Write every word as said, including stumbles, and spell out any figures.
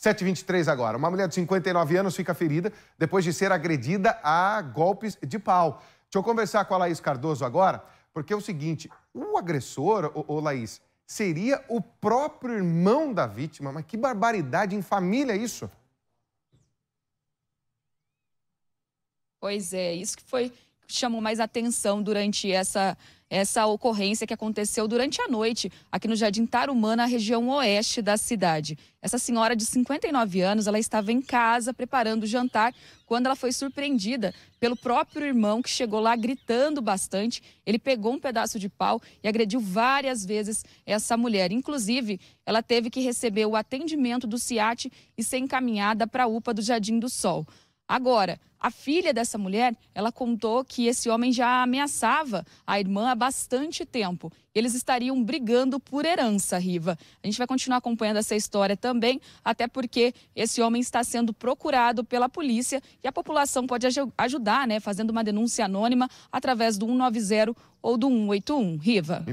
sete e vinte e três agora. Uma mulher de cinquenta e nove anos fica ferida depois de ser agredida a golpes de pau. Deixa eu conversar com a Laís Cardoso agora, porque é o seguinte, o agressor, ô, ô Laís, seria o próprio irmão da vítima. Mas que barbaridade, em família isso? Pois é, isso que foi que chamou mais atenção durante essa, essa ocorrência que aconteceu durante a noite aqui no Jardim Tarumã, na região oeste da cidade. Essa senhora de cinquenta e nove anos, ela estava em casa preparando o jantar quando ela foi surpreendida pelo próprio irmão, que chegou lá gritando bastante. Ele pegou um pedaço de pau e agrediu várias vezes essa mulher. Inclusive, ela teve que receber o atendimento do SIATE e ser encaminhada para a U P A do Jardim do Sol. Agora, a filha dessa mulher, ela contou que esse homem já ameaçava a irmã há bastante tempo. Eles estariam brigando por herança, Riva. A gente vai continuar acompanhando essa história também, até porque esse homem está sendo procurado pela polícia e a população pode ajudar, né, fazendo uma denúncia anônima através do um nove zero ou do um oito um. Riva.